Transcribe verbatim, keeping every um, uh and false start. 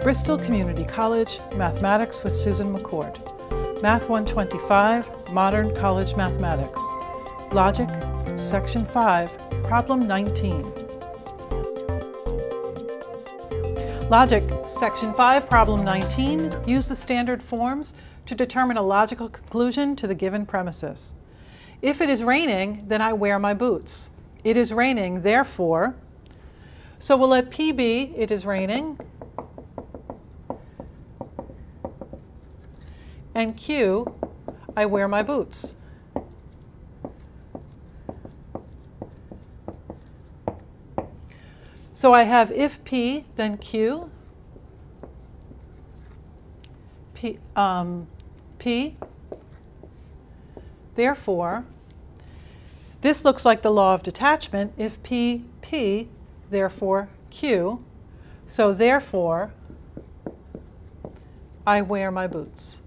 Bristol Community College, Mathematics with Susan McCourt. Math one twenty-five, Modern College Mathematics. Logic, Section five, Problem nineteen. Logic, Section five, Problem nineteen. Use the standard forms to determine a logical conclusion to the given premises. If it is raining, then I wear my boots. It is raining, therefore. So we'll let P be, it is raining. And Q, I wear my boots. So I have if P, then Q, P, um, P, therefore. This looks like the law of detachment. If P, P, therefore Q. So therefore, I wear my boots.